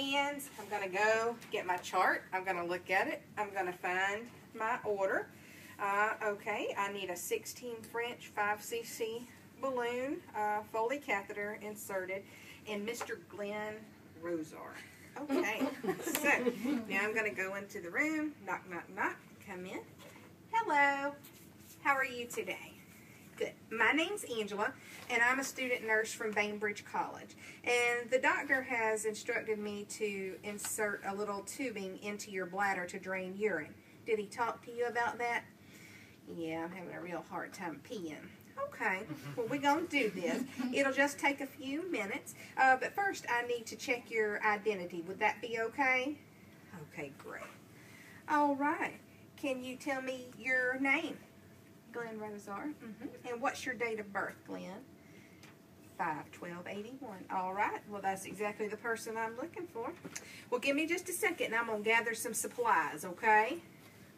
hands, I'm going to go get my chart. I'm going to look at it. I'm going to find my order. Okay, I need a 16 French 5cc balloon Foley catheter inserted, and Mr. Glenn Rosar. Okay, so now I'm going to go into the room, knock, knock, knock, come in. Hello, how are you today? Good. My name's Angela, and I'm a student nurse from Bainbridge College. And the doctor has instructed me to insert a little tubing into your bladder to drain urine. Did he talk to you about that? Yeah, I'm having a real hard time peeing. Okay, well, we're going to do this. It'll just take a few minutes. But first, I need to check your identity. Would that be okay? Okay, great. All right. Can you tell me your name? Glenn Rosar. Mm-hmm. And what's your date of birth, Glenn? 5/12/81. All right. Well, that's exactly the person I'm looking for. Well, give me just a second, and I'm going to gather some supplies, okay?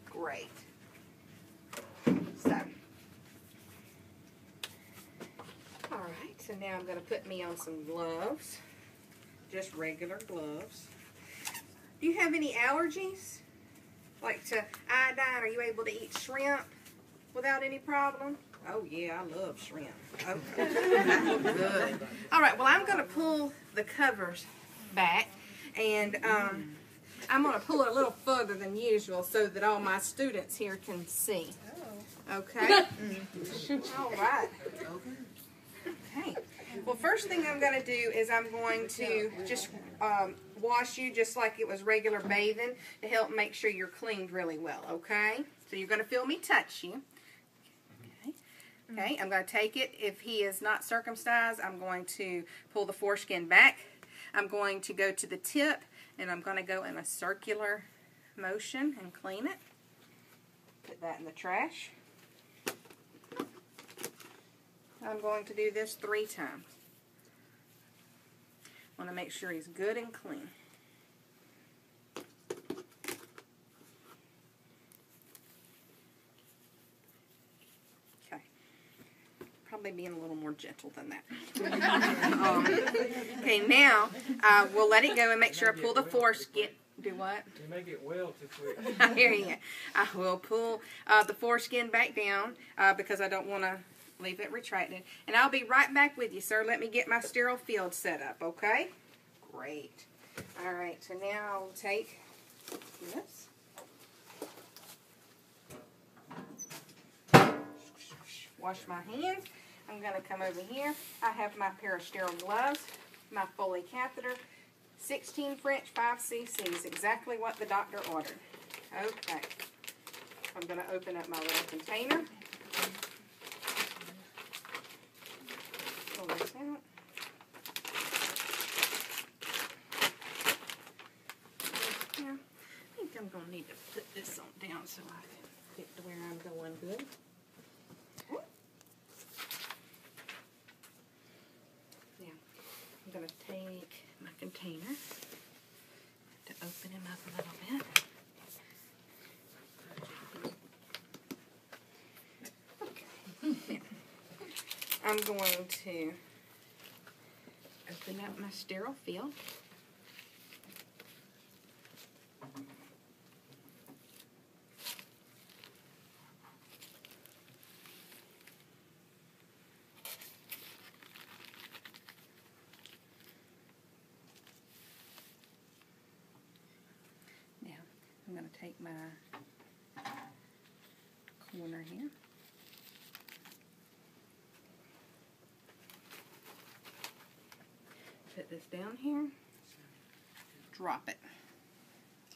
Great. So, all right. So now I'm going to put me on some gloves, just regular gloves. Do you have any allergies? Like to iodine? Are you able to eat shrimp without any problem? Oh, yeah, I love shrimp. Okay. Good. All right, well, I'm going to pull the covers back, and I'm going to pull it a little further than usual so that all my students here can see. Okay? All right. Okay. Well, first thing I'm going to do is I'm going to just wash you just like it was regular bathing to help make sure you're cleaned really well, okay? So you're going to feel me touch you. Okay, I'm going to take it. If he is not circumcised, I'm going to pull the foreskin back. I'm going to go to the tip, and I'm going to go in a circular motion and clean it. Put that in the trash. I'm going to do this 3 times. I want to make sure he's good and clean. Probably being a little more gentle than that. Okay, now we'll let it go and make sure I pull the foreskin. Do what? You make it well too quick. I hear you. I will pull the foreskin back down because I don't want to leave it retracted. And I'll be right back with you, sir. Let me get my sterile field set up, okay? Great. All right, so now I'll take this. Wash my hands. I'm going to come over here. I have my pair of sterile gloves, my Foley catheter, 16 French 5cc's, exactly what the doctor ordered. Okay. I'm going to open up my little container. Pull this out. Now, I think I'm going to need to put this on down so I can get to where I'm going good. I'm going to take my container to open him up a little bit. Okay. Now, I'm going to open up my sterile field. I'm going to take my corner here. Put this down here. Drop it.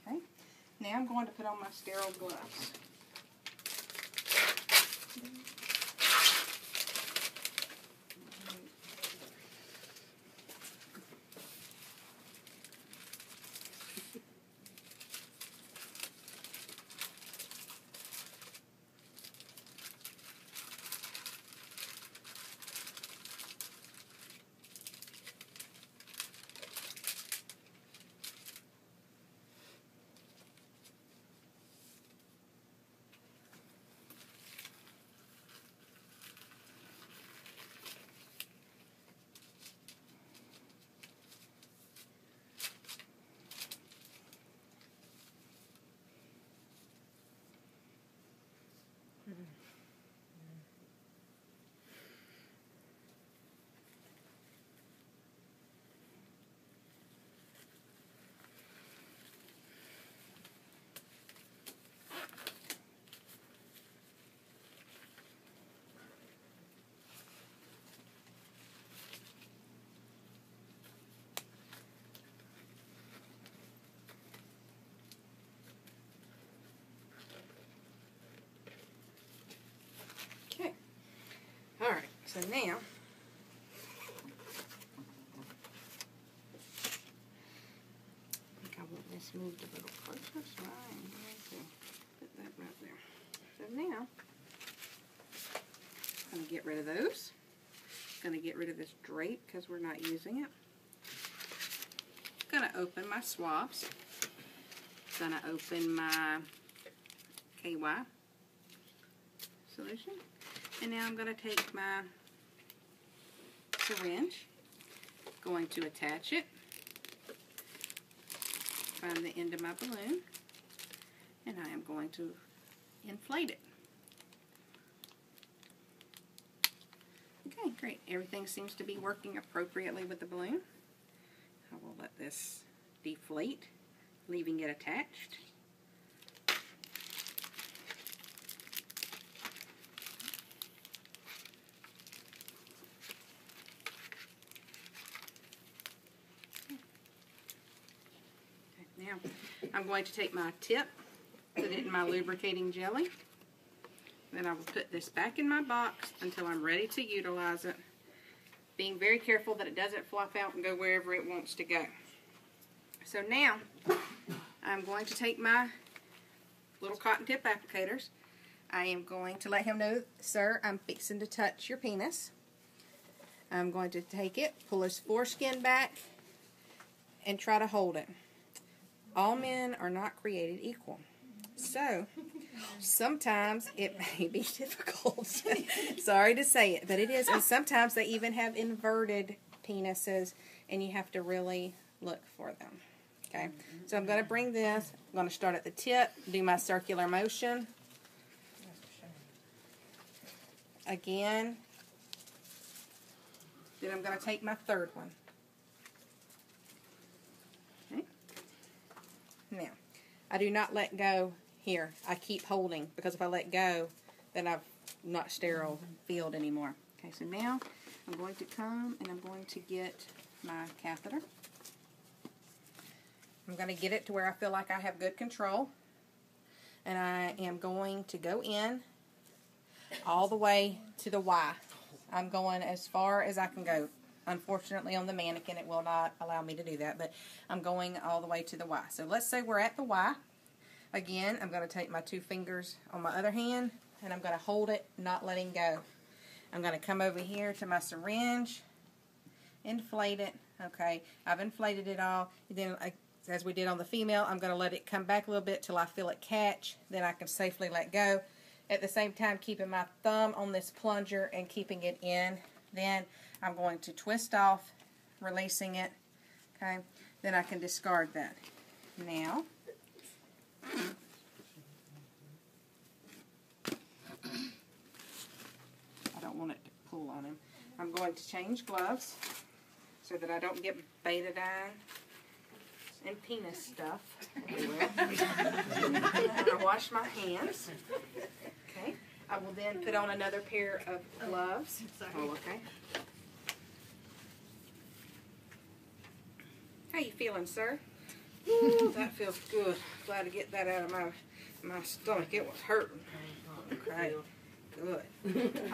Okay. Now I'm going to put on my sterile gloves. So now, I think I want this moved a little closer, so I am going to put that right there. So now, I'm going to get rid of those. I'm going to get rid of this drape because we're not using it. I'm going to open my swabs. I'm going to open my KY solution. And now I'm going to take my syringe, going to attach it, find the end of my balloon, and I am going to inflate it. Okay, great. Everything seems to be working appropriately with the balloon. I will let this deflate, leaving it attached. Now, I'm going to take my tip, put it in my lubricating jelly, then I will put this back in my box until I'm ready to utilize it, being very careful that it doesn't flop out and go wherever it wants to go. So now, I'm going to take my little cotton tip applicators. I am going to let him know, sir, I'm fixing to touch your penis. I'm going to take it, pull his foreskin back, and try to hold it. All men are not created equal, so sometimes it may be difficult, sorry to say it, but it is, and sometimes they even have inverted penises, and you have to really look for them, okay? So I'm going to bring this, I'm going to start at the tip, do my circular motion, again, then I'm going to take my third one. Now, I do not let go here. I keep holding because if I let go, then I've not sterile filled anymore. Okay, so now I'm going to come and I'm going to get my catheter. I'm going to get it to where I feel like I have good control. And I am going to go in all the way to the Y. I'm going as far as I can go. Unfortunately, on the mannequin, it will not allow me to do that, but I'm going all the way to the Y. So let's say we're at the Y. Again, I'm going to take my two fingers on my other hand, and I'm going to hold it, not letting go. I'm going to come over here to my syringe, inflate it. Okay, I've inflated it all. Then, as we did on the female, I'm going to let it come back a little bit till I feel it catch. Then I can safely let go. At the same time, keeping my thumb on this plunger and keeping it in. Then I'm going to twist off, releasing it, okay? Then I can discard that. Now, I don't want it to pull on him. I'm going to change gloves so that I don't get betadine and penis stuff everywhere. I'm going to wash my hands, okay? I will then put on another pair of gloves. Oh, okay. How you feeling, sir? Ooh, that feels good. Glad to get that out of my stomach. It was hurting. Okay. Good.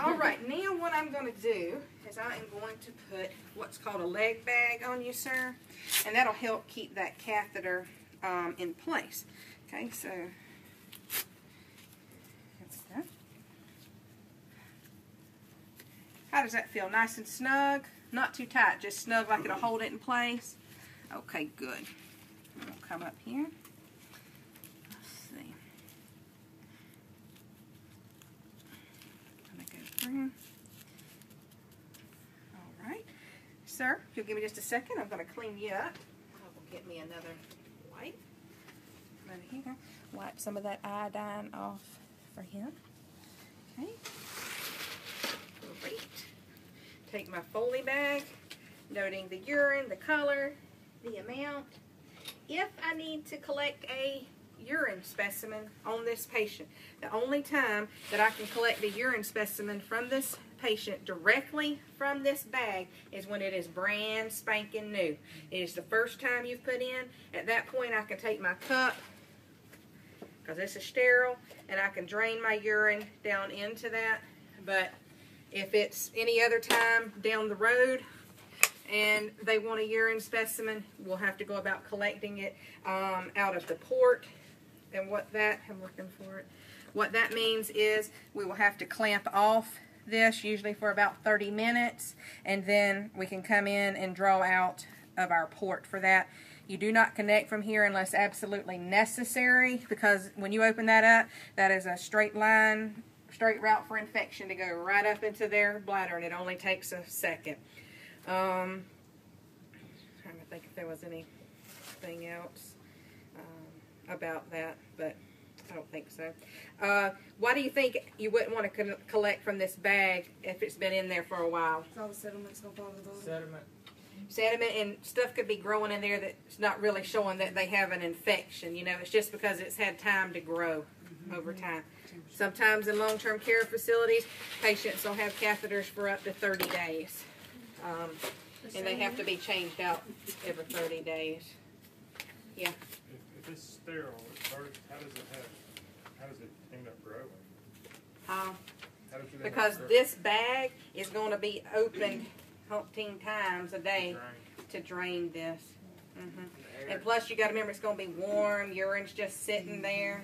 All right. Now what I'm going to do is I am going to put what's called a leg bag on you, sir, and that'll help keep that catheter in place. Okay. So. How does that feel? Nice and snug? Not too tight, just snug like it'll hold it in place. Okay, good. I'm going to come up here. Let's see. I'm going to go through. All right. Sir, if you'll give me just a second, I'm going to clean you up. I will get me another wipe. Come over here. Wipe some of that iodine off for him. Okay. Great. Take my Foley bag, noting the urine, the color, the amount. If I need to collect a urine specimen on this patient, the only time that I can collect the urine specimen from this patient directly from this bag is when it is brand spanking new. It is the first time you've put in. At that point, I can take my cup, because this is sterile, and I can drain my urine down into that. But If it's any other time down the road and they want a urine specimen, we'll have to go about collecting it out of the port. And what that, I'm looking for it, what that means is we will have to clamp off this usually for about 30 minutes, and then we can come in and draw out of our port for that. You do not connect from here unless absolutely necessary, because when you open that up, that is a straight line, straight route for infection to go right up into their bladder, and it only takes a second. I'm trying to think if there was anything else about that, but I don't think so. Why do you think you wouldn't want to collect from this bag if it's been in there for a while? All the sediment's going to fall to the sediment and stuff could be growing in there that's not really showing that they have an infection. You know, it's just because it's had time to grow over time. Sometimes in long-term care facilities, patients will have catheters for up to 30 days. And they have to be changed out every 30 days. Yeah. If it's sterile, how does it end up growing? Because this bag is going to be opened 15 times a day to drain this. And plus, you got to remember it's going to be warm. Urine's just sitting there.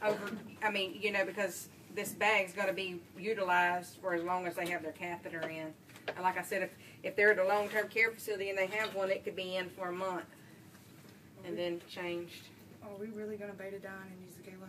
I mean, you know, because this bag's going to be utilized for as long as they have their catheter in. And like I said, if they're at a long-term care facility and they have one, it could be in for a month and then changed. Are we really going to beta dine and use the gala?